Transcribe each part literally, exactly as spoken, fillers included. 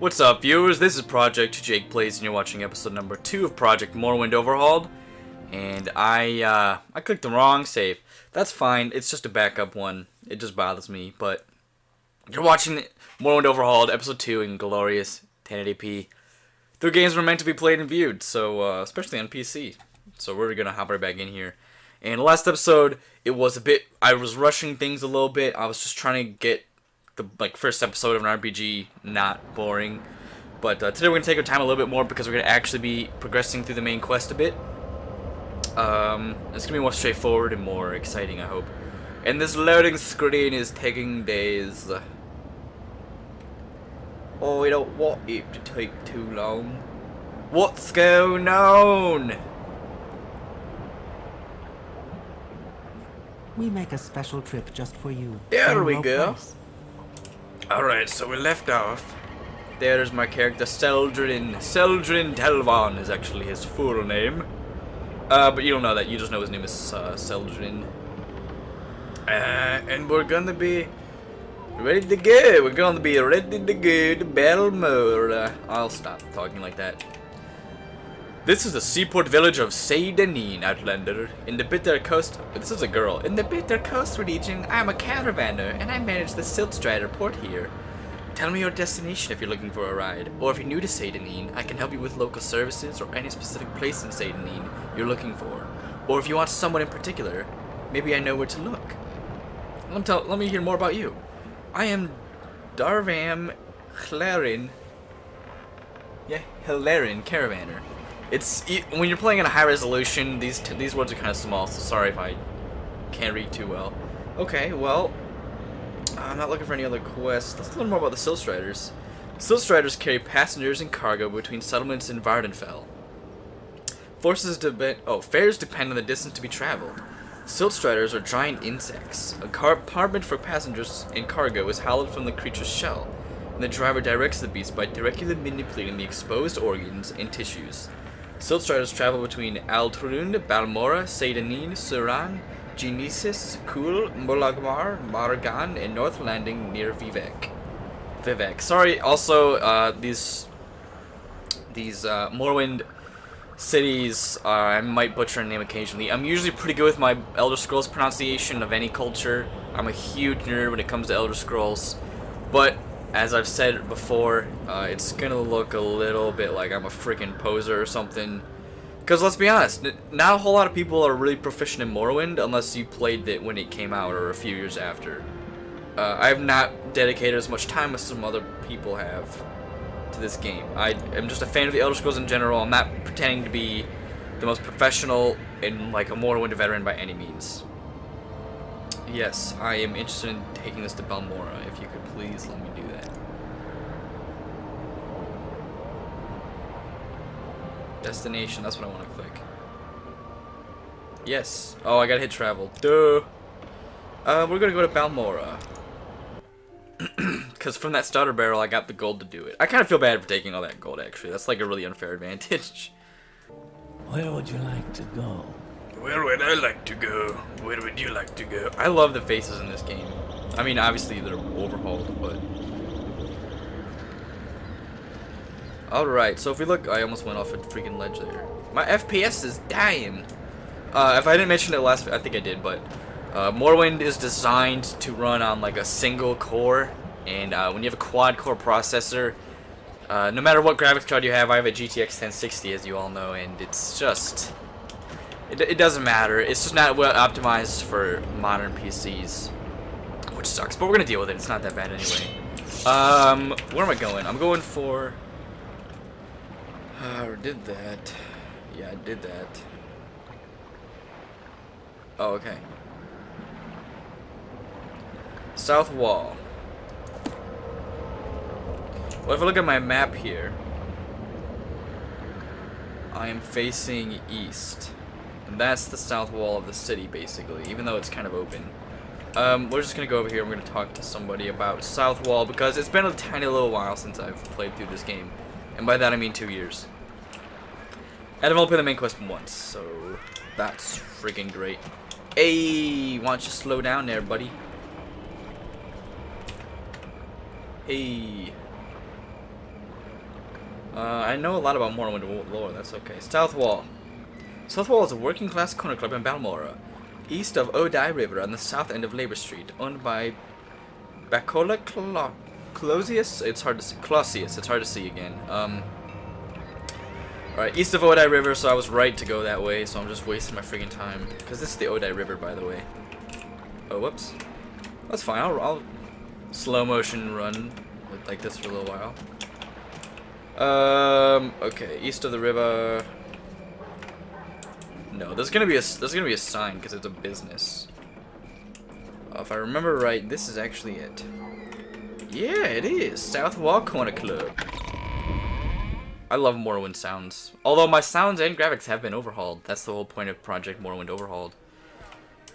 What's up, viewers? This is Project Jake Plays, and you're watching episode number two of Project Morrowind Overhauled. And I, uh, I clicked the wrong save. That's fine. It's just a backup one. It just bothers me. But you're watching Morrowind Overhauled episode two in glorious ten eighty p. The games were meant to be played and viewed, so uh, especially on P C. So we're gonna hop right back in here. And last episode, it was a bit. I was rushing things a little bit. I was just trying to get the like first episode of an R P G not boring, but uh, today we're gonna take our time a little bit more because we're gonna actually be progressing through the main quest a bit. Um, it's gonna be more straightforward and more exciting, I hope. And this loading screen is taking days. Oh, I don't want it to take too long. What's going on? We make a special trip just for you. There we go. Alright, so we left off. There's my character, Seldrin. Seldrin Telvan is actually his full name. Uh, but you don't know that. You just know his name is uh, Seldrin. Uh, and we're gonna be ready to go. We're gonna be ready to go to Balmora. I'll stop talking like that. This is the seaport village of Seyda Neen, Outlander, in the bitter coast. This is a girl. In the bitter coast region, I'm a caravaner, and I manage the Siltstrider port here. Tell me your destination if you're looking for a ride, or if you're new to Seyda Neen, I can help you with local services or any specific place in Seyda Neen you're looking for, or if you want someone in particular, maybe I know where to look. Let me, tell, let me hear more about you. I am Darvam Hlarin. Yeah, Hlarin caravaner. It's when you're playing in a high resolution, these t these words are kind of small, so sorry if I can't read too well. Okay, well, I'm not looking for any other quests. Let's learn more about the Siltstriders. Siltstriders carry passengers and cargo between settlements in Vvardenfell. Forces depend oh fares depend on the distance to be traveled. Siltstriders are giant insects. A compartment for passengers and cargo is hollowed from the creature's shell, and the driver directs the beast by directly manipulating the exposed organs and tissues. Siltstriders travel between Altrund, Balmora, Seyda Neen, Suran, Genesis, Kul, Molag Mar, Margan, and North Landing near Vivec. Vivec. Sorry, also, uh, these these uh, Morrowind cities, uh, I might butcher a name occasionally. I'm usually pretty good with my Elder Scrolls pronunciation of any culture. I'm a huge nerd when it comes to Elder Scrolls, but as I've said before, uh, it's gonna look a little bit like I'm a freaking poser or something. Because let's be honest, not a whole lot of people are really proficient in Morrowind unless you played it when it came out or a few years after. Uh, I have not dedicated as much time as some other people have to this game. I am just a fan of the Elder Scrolls in general. I'm not pretending to be the most professional and like a Morrowind veteran by any means. Yes, I am interested in taking this to Balmora. If you could please let me do that. Destination, that's what I want to click. Yes. Oh, I gotta hit travel. Duh. Uh, we're gonna go to Balmora. Because from that starter barrel, I got the gold to do it. I kind of feel bad for taking all that gold, actually. That's like a really unfair advantage. Where would you like to go? Where would I like to go? Where would you like to go? I love the faces in this game. I mean, obviously they're overhauled, but... Alright, so if we look... I almost went off a freaking ledge there. My F P S is dying! Uh, if I didn't mention it last... I think I did, but... Uh, Morrowind is designed to run on, like, a single core. And uh, when you have a quad-core processor... Uh, no matter what graphics card you have, I have a G T X ten sixty, as you all know, and it's just... It, it doesn't matter. It's just not well optimized for modern P Cs, which sucks. But we're gonna deal with it. It's not that bad anyway. Um, where am I going? I'm going for. Uh, did that? Yeah, I did that. Oh, okay. South Wall. Well, if I look at my map here, I am facing east. And that's the south wall of the city, basically, even though it's kind of open. Um, we're just going to go over here and we're going to talk to somebody about South Wall, because it's been a tiny little while since I've played through this game. And by that I mean two years. And I've only played the main quest once, so that's freaking great. Hey, why don't you slow down there, buddy? Hey. Uh, I know a lot about Morrowind lore, that's okay. South Wall. South Wall is a working-class corner club in Balmora, east of Odai River on the south end of Labor Street, owned by Bacola Clausius. It's hard to see. Clausius. It's hard to see again. Um, Alright, east of Odai River, so I was right to go that way, so I'm just wasting my friggin' time. Because this is the Odai River, by the way. Oh, whoops. That's fine. I'll, I'll slow motion run with, like this for a little while. Um, okay, east of the river. No, there's gonna be a there's gonna be a sign because it's a business. Uh, if I remember right, this is actually it. Yeah, it is South Wall Corner Club. I love Morrowind sounds. Although my sounds and graphics have been overhauled. That's the whole point of Project Morrowind Overhauled.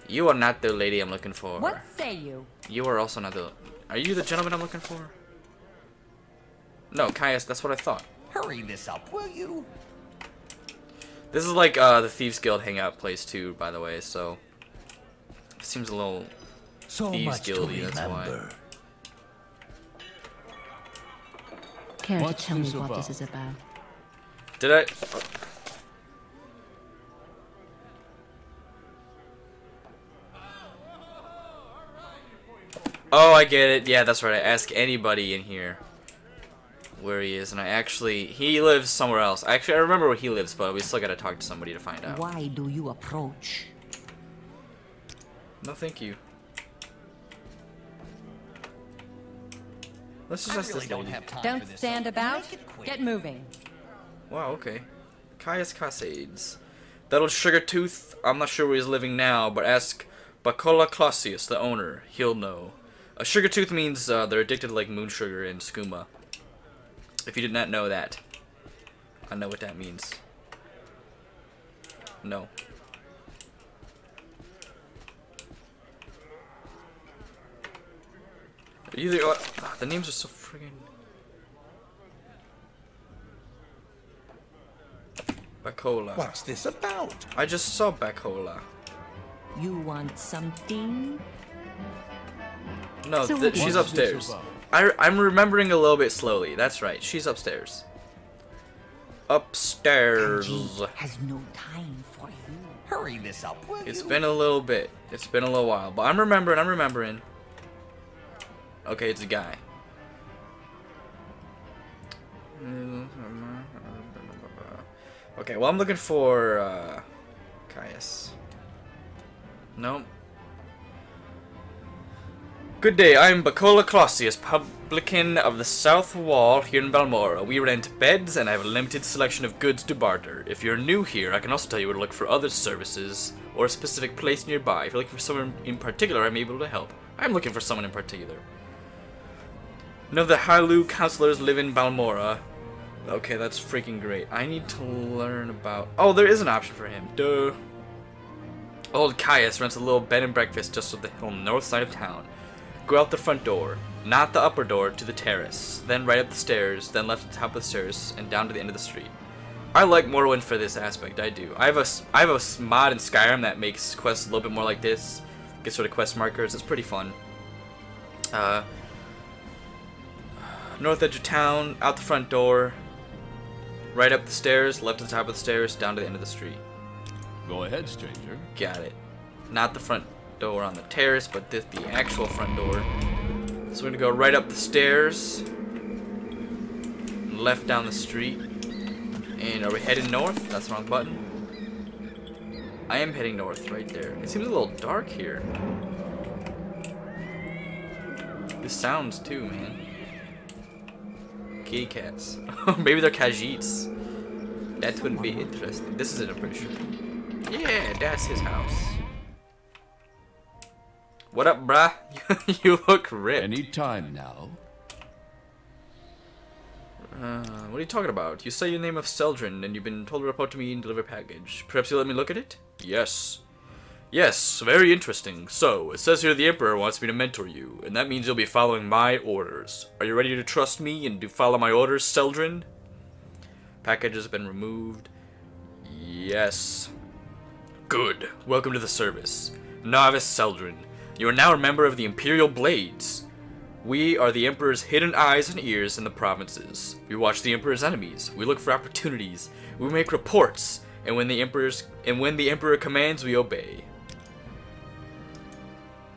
You are not the lady I'm looking for. What say you? You are also not the. Are you the gentleman I'm looking for? No, Caius, that's what I thought. Hurry this up, will you? This is like uh, the Thieves Guild hangout place too, by the way, so... It seems a little so Thieves Guildy, that's why. Care to tell me what this is about? Did I... Oh. Oh, I get it. Yeah, that's right. I ask anybody in here where he is, and I actually he lives somewhere else. Actually, I remember where he lives, but we still gotta talk to somebody to find out. Why do you approach? No, thank you. Let's just ask really this don't lady. Don't stand about. Get moving. Wow. Okay. Caius Casades. That'll Sugartooth. I'm not sure where he's living now, but ask Bacola Clausius, the owner. He'll know. A Sugartooth means uh, they're addicted to like moon sugar and skooma. If you did not know that, I know what that means. No. Either oh, the names are so friggin'. Bacola. What's this about? I just saw Bacola. You want something? No, so th she's upstairs. I, I'm remembering a little bit slowly. That's right. She's upstairs. Upstairs. Has no time for you. Hurry this up, will It's you? Been a little bit. It's been a little while, but I'm remembering. I'm remembering. Okay, it's a guy. Okay, well, I'm looking for uh, Caius. Nope. Good day, I am Bacola Clausius, publican of the South Wall here in Balmora. We rent beds and I have a limited selection of goods to barter. If you're new here, I can also tell you where to look for other services or a specific place nearby. If you're looking for someone in particular, I'm able to help. I'm looking for someone in particular. None of the Halu councilors live in Balmora. Okay, that's freaking great. I need to learn about... Oh, there is an option for him. Duh. Old Caius rents a little bed and breakfast just on the hill north side of town. Go out the front door, not the upper door, to the terrace, then right up the stairs, then left to the top of the stairs, and down to the end of the street. I like Morrowind for this aspect, I do. I have a, I have a mod in Skyrim that makes quests a little bit more like this, gets sort of quest markers, it's pretty fun. Uh, north edge of town, out the front door, right up the stairs, left to the top of the stairs, down to the end of the street. Go ahead, stranger. Got it. Not the front door on the terrace, but this the actual front door. So we're gonna go right up the stairs, left down the street, and are we heading north? That's the wrong button. I am heading north right there. It seems a little dark here. This sounds too, man. Kitty cats. Maybe they're Khajiits. That wouldn't be interesting. This is it, I'm pretty sure. Yeah, that's his house. What up, bruh? You look ripped. Any time now. Uh, what are you talking about? You say your name of Seldrin, and you've been told to report to me and deliver package. Perhaps you'll let me look at it? Yes. Yes, very interesting. So, it says here the Emperor wants me to mentor you, and that means you'll be following my orders. Are you ready to trust me and to follow my orders, Seldrin? Package has been removed. Yes. Good. Welcome to the service. Novice Seldrin. You are now a member of the Imperial Blades. We are the Emperor's hidden eyes and ears in the provinces. We watch the Emperor's enemies. We look for opportunities. We make reports. And when the Emperor's and when the Emperor commands, we obey.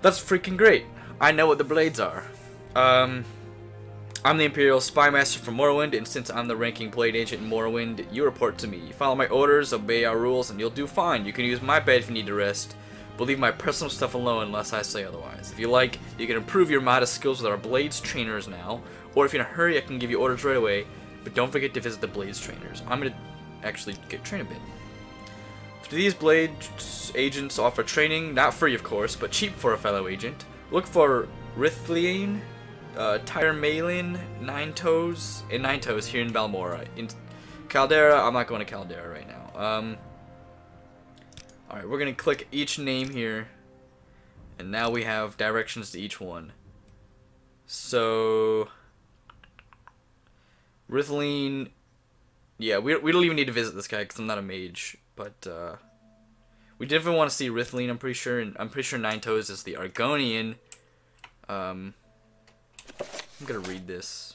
That's freaking great. I know what the Blades are. Um, I'm the Imperial Spy Master from Morrowind, and since I'm the ranking Blade Agent in Morrowind, you report to me. Follow my orders, obey our rules, and you'll do fine. You can use my bed if you need to rest. But leave my personal stuff alone unless I say otherwise. If you like, you can improve your modest skills with our Blades trainers now, or if you're in a hurry, I can give you orders right away, but don't forget to visit the Blades trainers. I'm going to actually get trained a bit. These Blades agents offer training, not free of course, but cheap for a fellow agent. Look for Rithleen, uh, Tyremalin, Nine Toes, and Nine Toes here in Balmora. In Caldera, I'm not going to Caldera right now. Um... Alright, we're going to click each name here, and now we have directions to each one. So, Rithleen, yeah, we, we don't even need to visit this guy because I'm not a mage, but uh, we definitely want to see Rithleen, I'm pretty sure, and I'm pretty sure Nine Toes is the Argonian. Um, I'm going to read this.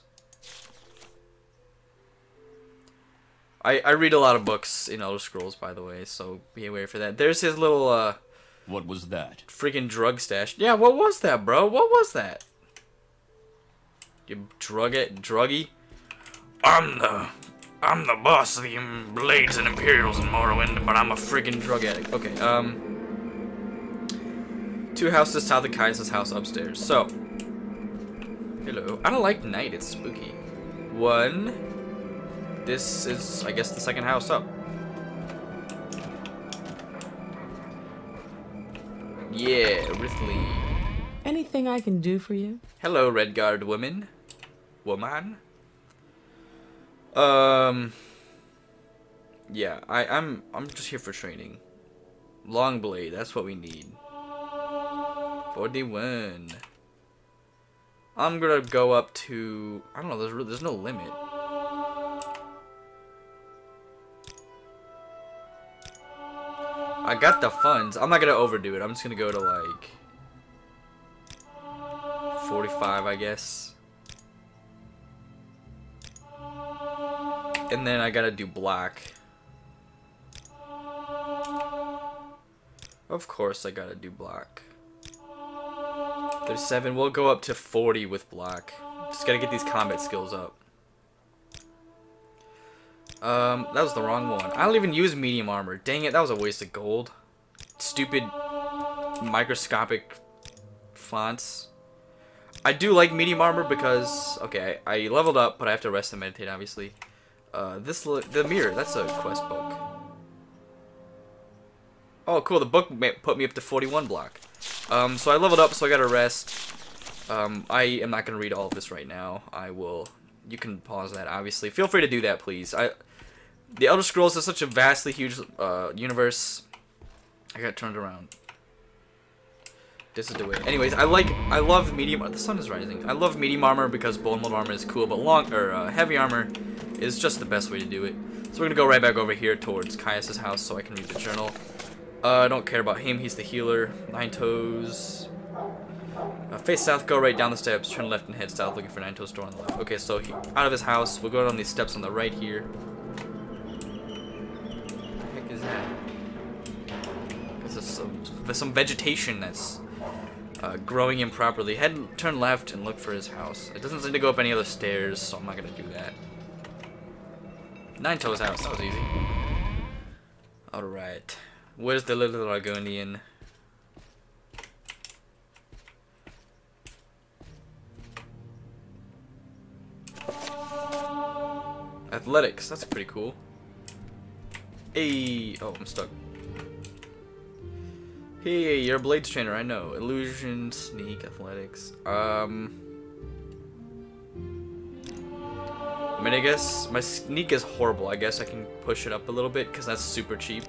I, I read a lot of books in Elder Scrolls, by the way, so be aware for that. There's his little, uh... What was that? Freaking drug stash. Yeah, what was that, bro? What was that? You drug it, druggy? I'm the... I'm the boss of the Blades and Imperials in Morrowind, but I'm a freaking drug addict. Okay, um... Two houses south of Kaisa's house upstairs, so... Hello. I don't like night, it's spooky. One... This is, I guess, the second house up. Yeah, Rithleen. Anything I can do for you? Hello, Redguard woman. Woman. Um. Yeah, I, I'm. I'm just here for training. Longblade. That's what we need. Forty-one. I'm gonna go up to. I don't know. There's there's no limit. I got the funds. I'm not going to overdo it. I'm just going to go to like forty-five, I guess. And then I got to do black. Of course I got to do black. thirty-seven. We'll go up to forty with black. Just got to get these combat skills up. Um, that was the wrong one. I don't even use medium armor. Dang it, that was a waste of gold. Stupid microscopic fonts. I do like medium armor because, okay, I, I leveled up, but I have to rest and meditate, obviously. Uh, this, the mirror, that's a quest book. Oh, cool, the book put me up to forty-one block. Um, so I leveled up, so I gotta rest. Um, I am not gonna read all of this right now. I will... You can pause that, obviously. Feel free to do that, please. I... The Elder Scrolls is such a vastly huge uh, universe. I got turned around. This is the way. Anyways, I like, I love medium. The sun is rising. I love medium armor because bone mold armor is cool, but long or uh, heavy armor is just the best way to do it. So we're gonna go right back over here towards Caius' house so I can read the journal. Uh, I don't care about him. He's the healer. Nine Toes. Uh, face south, go right down the steps, turn left and head south, looking for Nine Toes door on the left. Okay, so he, out of his house, we'll go down these steps on the right here. What the heck is that? This is some, there's some vegetation that's uh, growing improperly. Head, turn left and look for his house. It doesn't seem to go up any other stairs, so I'm not going to do that. Nine Toes house, that was easy. Alright, where's the little Argonian? Athletics, that's pretty cool. Hey, oh, I'm stuck. Hey, you're a Blades trainer, I know. Illusion, sneak, athletics. Um, I mean, I guess my sneak is horrible. I guess I can push it up a little bit because that's super cheap.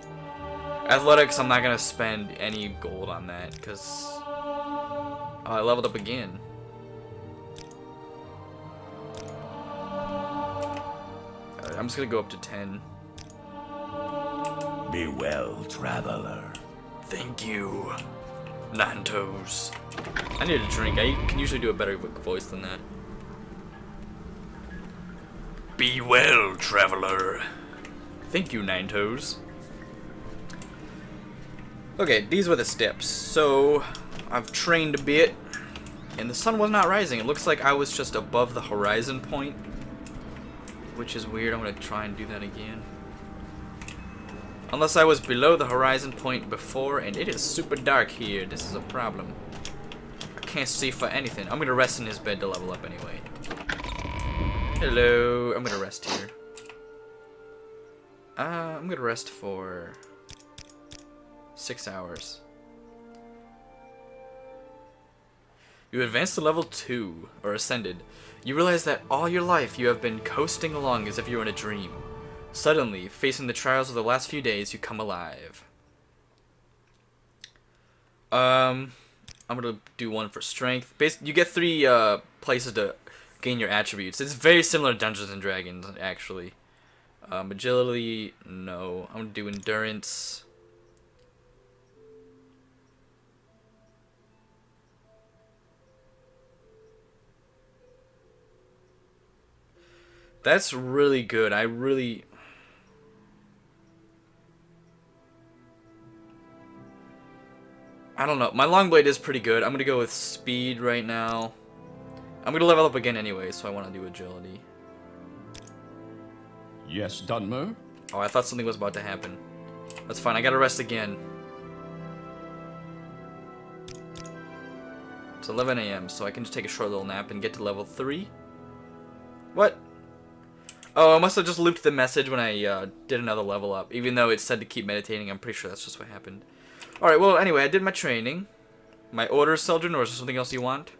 Athletics, I'm not gonna spend any gold on that because oh, I leveled up again. I'm just gonna go up to ten. Be well, traveler. Thank you. Nine Toes. I need a drink. I can usually do a better voice than that. Be well, traveler. Thank you, Nine Toes. Okay, these were the steps. So, I've trained a bit, and the sun was not rising. It looks like I was just above the horizon point, which is weird. I'm going to try and do that again. Unless I was below the horizon point before, and it is super dark here. This is a problem. I can't see for anything. I'm going to rest in his bed to level up anyway. Hello. I'm going to rest here. Uh, I'm going to rest for six hours. You advanced to level two, or ascended. You realize that all your life you have been coasting along as if you were in a dream. Suddenly, facing the trials of the last few days, you come alive. Um, I'm gonna do one for strength. Bas- you get three uh, places to gain your attributes. It's very similar to Dungeons and Dragons, actually. Um, agility, no. I'm gonna do endurance. That's really good. I really... I don't know. My long blade is pretty good. I'm going to go with speed right now. I'm going to level up again anyway, so I want to do agility. Yes, Dwemer? Oh, I thought something was about to happen. That's fine. I got to rest again. It's eleven A M, so I can just take a short little nap and get to level three. What? Oh, I must have just looped the message when I uh, did another level up. Even though it said to keep meditating, I'm pretty sure that's just what happened. Alright, well, anyway, I did my training. My orders, Seldrin, or is there something else you want?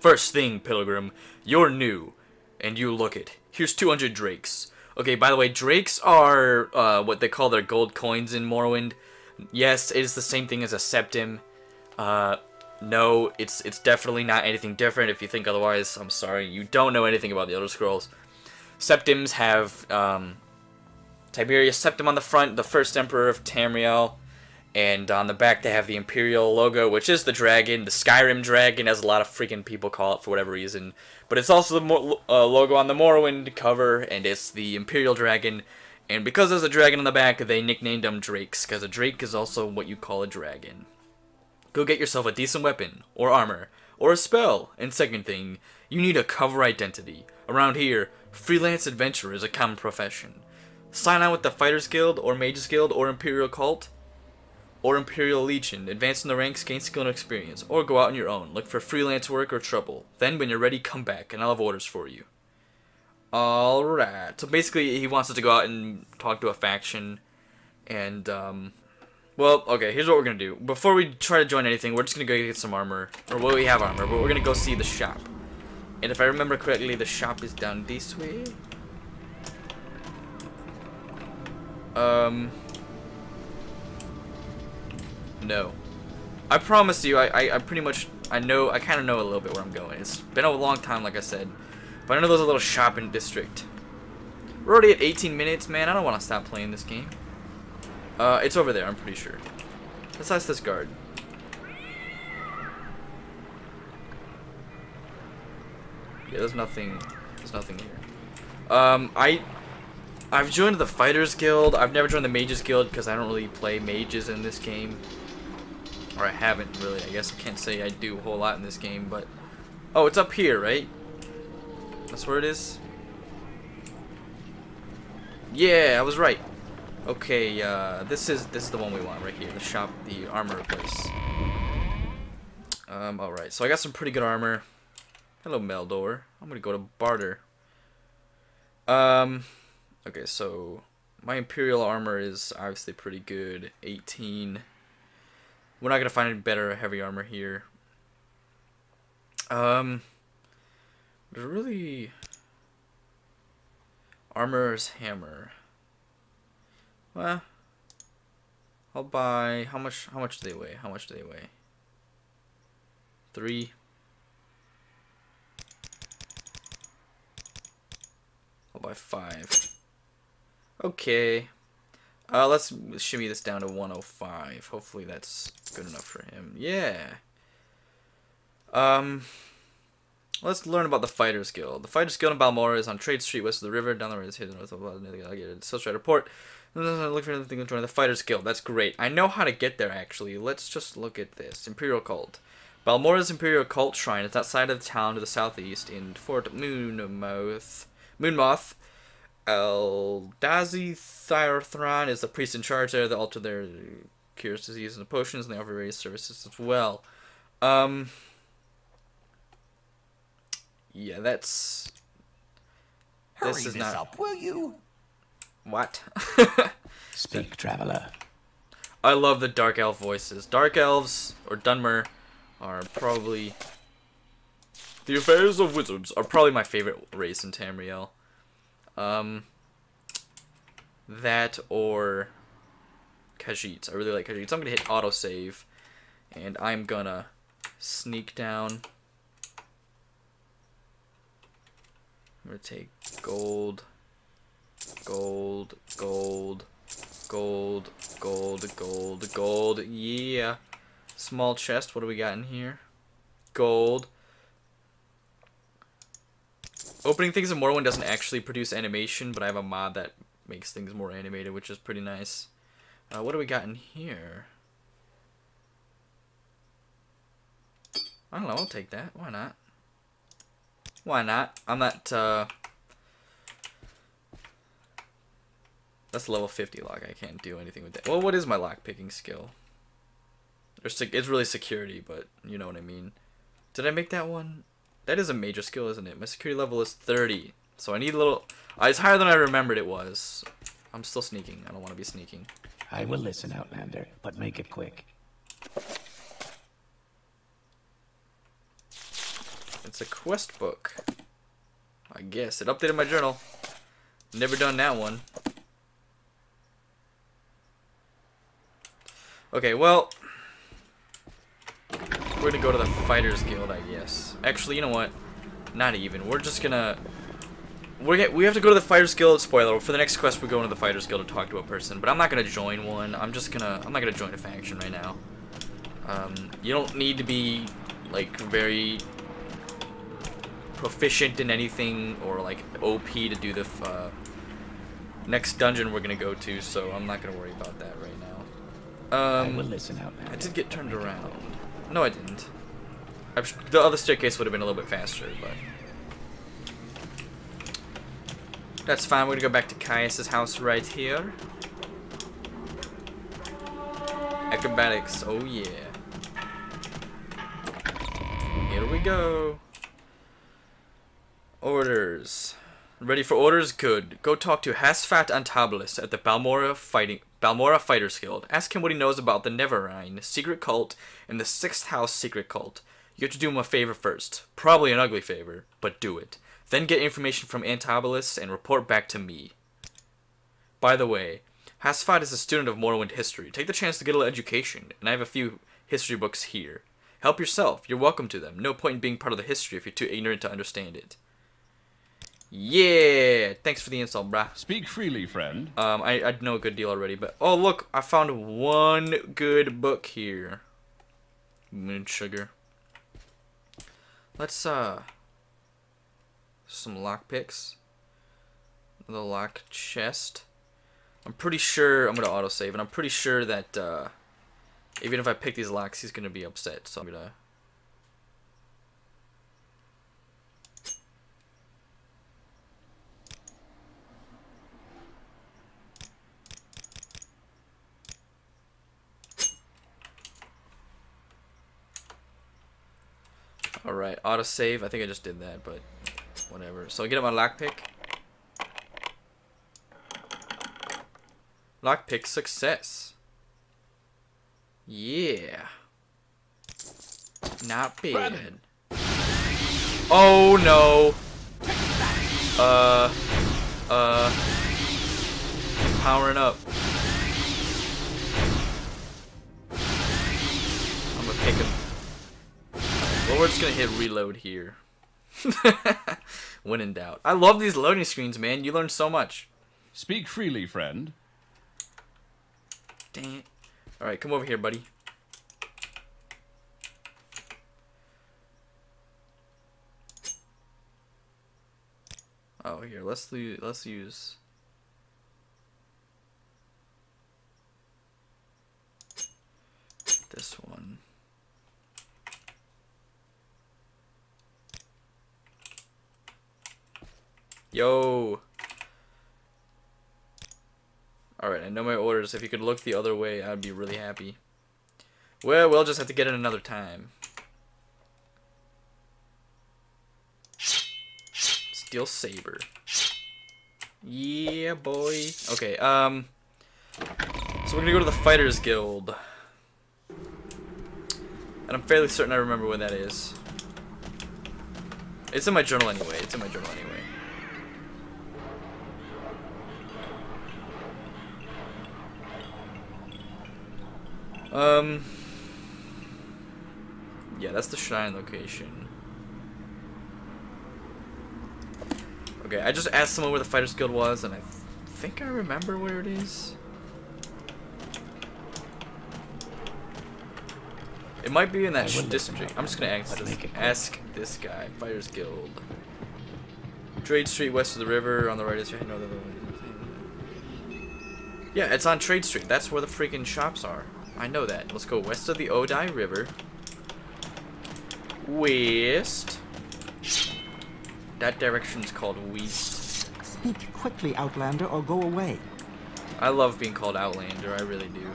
First thing, Pilgrim, you're new, and you look it. Here's two hundred drakes. Okay, by the way, drakes are uh, what they call their gold coins in Morrowind. Yes, it is the same thing as a septim. Uh, no, it's, it's definitely not anything different. If you think otherwise, I'm sorry. You don't know anything about the Elder Scrolls. Septims have um, Tiberius Septim on the front, the first emperor of Tamriel, and on the back they have the Imperial logo, which is the dragon, the Skyrim dragon, as a lot of freaking people call it for whatever reason. But it's also the mo uh, logo on the Morrowind cover, and it's the Imperial dragon. And because there's a dragon on the back, they nicknamed them drakes, because a drake is also what you call a dragon. Go get yourself a decent weapon, or armor, or a spell. And second thing, you need a cover identity. Around here, freelance adventurer is a common profession. Sign on with the Fighter's Guild, or Mage's Guild, or Imperial Cult, or Imperial Legion. Advance in the ranks, gain skill and experience, or go out on your own. Look for freelance work or trouble. Then, when you're ready, come back, and I'll have orders for you. Alright. So basically, he wants us to go out and talk to a faction, and, um... well, okay, here's what we're gonna do. Before we try to join anything, we're just gonna go get some armor. Or, well, we have armor, but we're gonna go see the shop. And if I remember correctly, the shop is down this way. Um. No. I promise you, I, I, I pretty much, I know, I kind of know a little bit where I'm going. It's been a long time, like I said. But I know there's a little shop in district. We're already at eighteen minutes, man. I don't want to stop playing this game. Uh, it's over there, I'm pretty sure. Let's ask this guard. Yeah, there's nothing, there's nothing here. Um, I, I've joined the Fighter's Guild. I've never joined the Mage's Guild because I don't really play mages in this game. Or I haven't really, I guess. I can't say I do a whole lot in this game, but... oh, it's up here, right? That's where it is? Yeah, I was right. Okay, uh, this is, this is the one we want right here. The shop, the armor place. Um, alright, so I got some pretty good armor. Hello, Meldor. I'm gonna go to barter. Um, okay, so my Imperial armor is obviously pretty good. eighteen. We're not gonna find any better heavy armor here. Um, there's really armor's hammer. Well, I'll buy. How much? How much do they weigh? How much do they weigh? Three. I'll buy five. Okay. Uh, let's shimmy this down to one oh five. Hopefully that's good enough for him. Yeah. Um, let's learn about the Fighter's Guild. The Fighter's Guild in Balmora is on Trade Street, west of the river. Down the road is hidden. Siltstrider Port. Look for anything to join the Fighter's Guild. That's great. I know how to get there, actually. Let's just look at this. Imperial Cult. Balmora's Imperial Cult Shrine is outside of the town to the southeast in Fort Moonmoth. Moonmoth. Eldazi Thyrathron is the priest in charge there. They alter their cures, disease, and potions, and they offer various services as well. Um, yeah, that's... Hurry this, is this not... up, will you? What? Speak, traveler. I love the Dark Elf voices. Dark Elves, or Dunmer, are probably... The Affairs of Wizards are probably my favorite race in Tamriel. Um, that or Khajiits. I really like Khajiits. I'm gonna hit autosave, and I'm gonna sneak down. I'm gonna take gold, gold, gold, gold, gold, gold, gold. Yeah. Small chest. What do we got in here? Gold. Opening things in Morrowind doesn't actually produce animation, but I have a mod that makes things more animated, which is pretty nice. Uh, what do we got in here? I don't know, I'll take that. Why not? Why not? I'm at, uh... That's level fifty lock. I can't do anything with that. Well, what is my lock-picking skill? It's really security, but you know what I mean. Did I make that one? That is a major skill, isn't it? My security level is thirty, so I need a little... Uh, it's higher than I remembered it was. I'm still sneaking. I don't want to be sneaking. I will listen, Outlander, but make it quick. It's a quest book. I guess. It updated my journal. Never done that one. Okay, well... We're gonna go to the Fighter's Guild, I guess. Actually, you know what? Not even. We're just gonna... We're get, we have to go to the Fighter's Guild. Spoiler, for the next quest, we're going to the Fighter's Guild to talk to a person. But I'm not gonna join one. I'm just gonna... I'm not gonna join a faction right now. Um, you don't need to be, like, very proficient in anything or, like, O P to do the uh, next dungeon we're gonna go to. So I'm not gonna worry about that right now. Um, I will listen out, man. I did get turned around. No, I didn't. I'm sure the other staircase would have been a little bit faster, but... That's fine, we're gonna go back to Caius' house right here. Acrobatics, oh yeah. Here we go. Orders. Ready for orders? Good. Go talk to Hasphat Antabolis at the Balmora Fighting... Balmora Fighter's Guild. Ask him what he knows about the Neverine secret cult and the Sixth House secret cult. You have to do him a favor first. Probably an ugly favor, but do it. Then get information from Antabolis and report back to me. By the way, Hasphat is a student of Morrowind history. Take the chance to get a little education, and I have a few history books here. Help yourself. You're welcome to them. No point in being part of the history if you're too ignorant to understand it. Yeah, thanks for the insult, brah. Speak freely, friend. Um, I, I know a good deal already, but... Oh, look, I found one good book here. Moon sugar. Let's, uh... some lockpicks. The lock chest. I'm pretty sure... I'm gonna autosave, and I'm pretty sure that, uh... even if I pick these locks, he's gonna be upset, so I'm gonna... Alright, autosave. I think I just did that, but whatever. So I get up my lockpick. Lockpick success. Yeah. Not bad. Oh no. Uh. Uh. He's powering up. I'm gonna pick him. Well, we're just gonna hit reload here. When in doubt. I love these loading screens, man. You learn so much. Speak freely, friend. Dang it. Alright, come over here, buddy. Oh, here, let's, let's use... this one. Yo! Alright, I know my orders. If you could look the other way, I'd be really happy. Well, we'll just have to get it another time. Steel saber. Yeah, boy. Okay, um... so we're gonna go to the Fighter's Guild. And I'm fairly certain I remember when that is. It's in my journal anyway. It's in my journal anyway. Um. Yeah, that's the shrine location. Okay, I just asked someone where the Fighter's Guild was, and I th think I remember where it is. It might be in that district. I'm just gonna ask this, ask this guy. Fighter's Guild. Trade Street, west of the river. On the right is your northern. Yeah, it's on Trade Street. That's where the freaking shops are. I know that. Let's go west of the Odai River. West. That direction's called West. Speak quickly, Outlander, or go away. I love being called Outlander. I really do.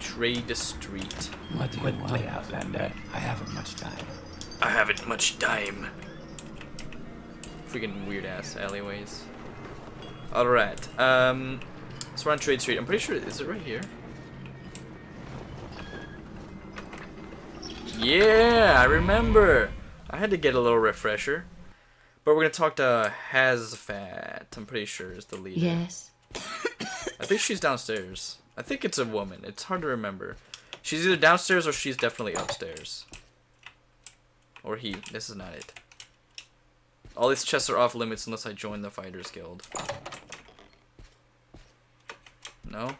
Trade Street. What do you want, Outlander? I haven't much time. I haven't much time. Freaking weird ass alleyways. All right. Um, so we're on Trade Street. I'm pretty sure is it right here? Yeah, I remember. I had to get a little refresher. But we're gonna talk to Hasphat. I'm pretty sure is the leader. Yes. I think she's downstairs. I think it's a woman. It's hard to remember. She's either downstairs or she's definitely upstairs. Or he. This is not it. All these chests are off limits unless I join the Fighter's Guild. No?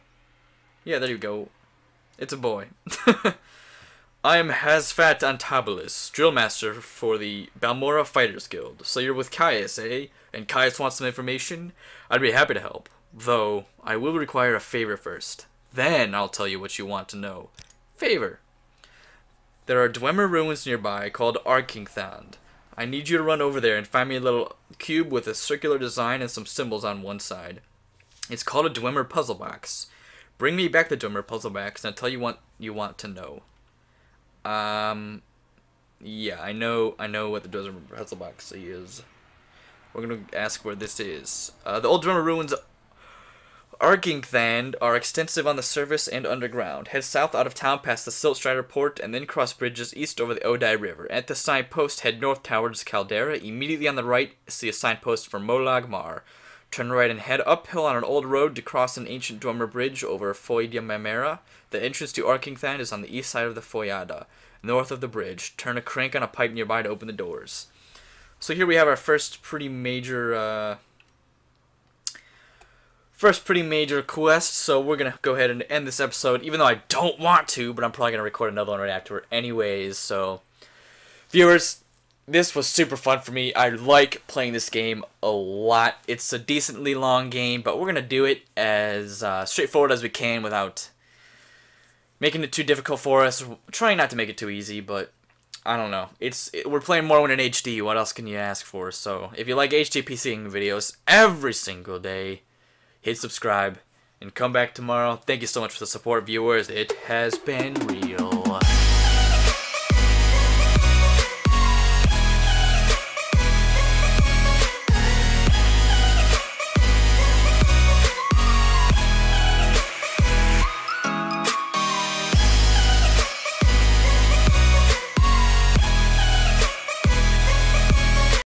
Yeah, there you go. It's a boy. I am Hasphat Antabolis, drillmaster for the Balmora Fighter's Guild. So you're with Caius, eh? And Caius wants some information? I'd be happy to help. Though, I will require a favor first. Then I'll tell you what you want to know. Favor. There are Dwemer ruins nearby called Arkingthand. I need you to run over there and find me a little cube with a circular design and some symbols on one side. It's called a Dwemer Puzzle Box. Bring me back the Dwemer Puzzle Box and I'll tell you what you want to know. Um, yeah, I know, I know what the Dwemer Puzzle Box is. We're going to ask where this is. Uh, the old Dwemer ruins... Arkingthand are extensive on the surface and underground. Head south out of town past the Siltstrider port and then cross bridges east over the Odai River. At the signpost, head north towards Caldera. Immediately on the right, see a signpost for Molag Mar. Turn right and head uphill on an old road to cross an ancient Dwemer bridge over Foyda Mamera. The entrance to Arkingthand is on the east side of the Foyada, north of the bridge. Turn a crank on a pipe nearby to open the doors. So here we have our first pretty major... Uh, First pretty major quest, so we're going to go ahead and end this episode, even though I don't want to, but I'm probably going to record another one right afterward anyways. So, viewers, this was super fun for me. I like playing this game a lot. It's a decently long game, but we're going to do it as uh, straightforward as we can without making it too difficult for us. We're trying not to make it too easy, but I don't know. It's it, we're playing Morrowind in H D. What else can you ask for? So, if you like H D P C videos every single day, hit subscribe, and come back tomorrow. Thank you so much for the support, viewers. It has been real.